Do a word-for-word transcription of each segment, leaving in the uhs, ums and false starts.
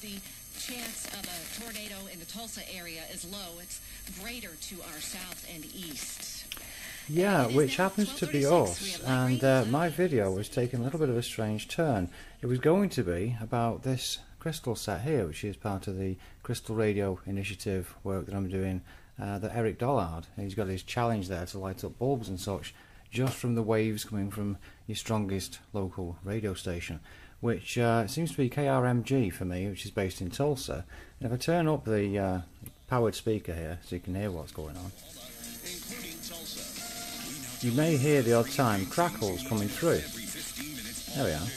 The chance of a tornado in the Tulsa area is low. It's greater to our south and east. Yeah, which happens to be us, and uh, my video was taking a little bit of a strange turn. It was going to be about this crystal set here, which is part of the Crystal Radio Initiative work that I'm doing, uh, that Eric Dollard, he's got his challenge there to light up bulbs and such, just from the waves coming from your strongest local radio station, which uh, seems to be K R M G for me, which is based in Tulsa. And if I turn up the uh, powered speaker here so you can hear what's going on, you may hear the odd time crackles coming through. There we are.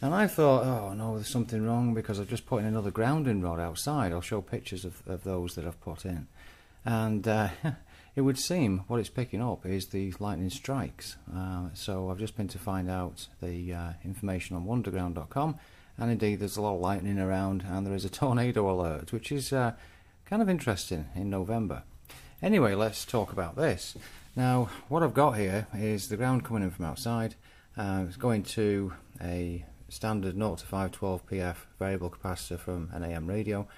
And I thought, oh no, there's something wrong, because I've just put in another grounding rod outside. I'll show pictures of, of those that I've put in. And uh, it would seem what it's picking up is the lightning strikes. Uh, so I've just been to find out the uh, information on wonderground dot com. And indeed, there's a lot of lightning around, and there is a tornado alert, which is uh, kind of interesting in November. Anyway, let's talk about this. Now, what I've got here is the ground coming in from outside. Uh, it's going to a standard zero to five twelve P F variable capacitor from an A M radio.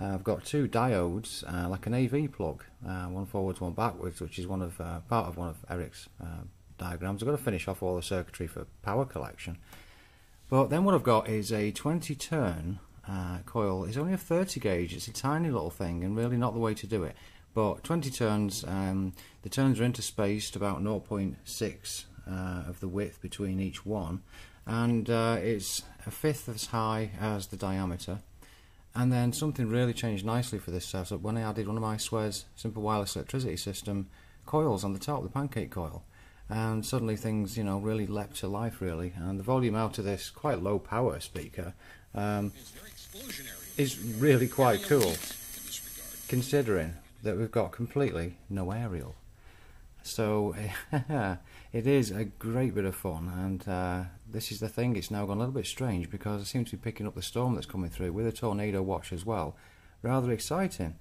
Uh, I've got two diodes, uh, like an A V plug, uh, one forwards, one backwards, which is one of uh, part of one of Eric's uh, diagrams. I've got to finish off all the circuitry for power collection. But then what I've got is a twenty turn uh, coil. It's only a thirty gauge. It's a tiny little thing and really not the way to do it. But twenty turns, um, the turns are interspaced about zero point six uh, of the width between each one, and uh, it's a fifth as high as the diameter. And then something really changed nicely for this setup when I added one of my SWEZ simple wireless electricity system coils on the top, the pancake coil, and suddenly things, you know, really leapt to life, really. And the volume out of this quite low power speaker um, is really quite cool, considering that we've got completely no aerial. So it is a great bit of fun, and uh, this is the thing. It's now gone a little bit strange because I seem to be picking up the storm that's coming through with a tornado watch as well. Rather exciting.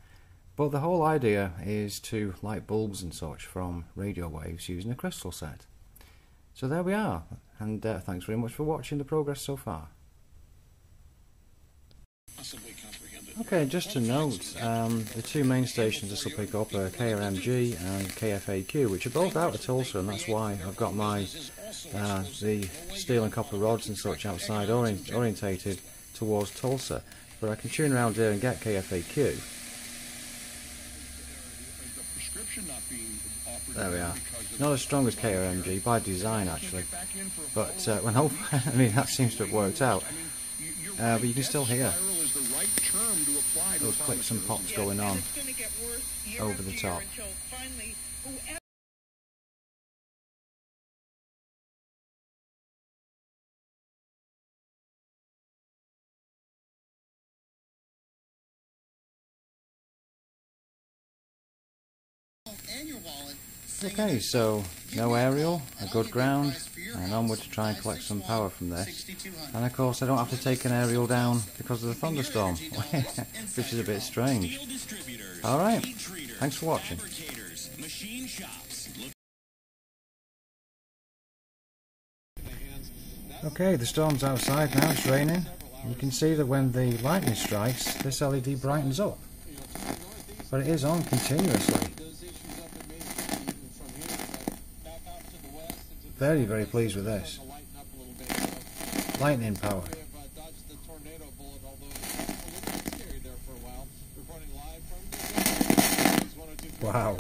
But the whole idea is to light bulbs and such from radio waves using a crystal set. So there we are, and uh, thanks very much for watching the progress so far. Okay, just to note, um, the two main stations this will pick up are K R M G and K F A Q, which are both out of Tulsa, and that's why I've got my uh, the steel and copper rods and such outside orient orientated towards Tulsa. But I can tune around here and get K F A Q. There we are. Not as strong as K R M G by design, actually, but uh, well, I mean that seems to have worked out. Uh, but you can still hear those clicks and pops going on over the top. Okay, so no aerial, a good ground, and onward to try and collect some power from this. And of course I don't have to take an aerial down because of the thunderstorm, which is a bit strange. Alright, thanks for watching. Okay, the storm's outside now, it's raining. You can see that when the lightning strikes, this L E D brightens up. But it is on continuously. Very, very pleased with this. Lightning power. Wow.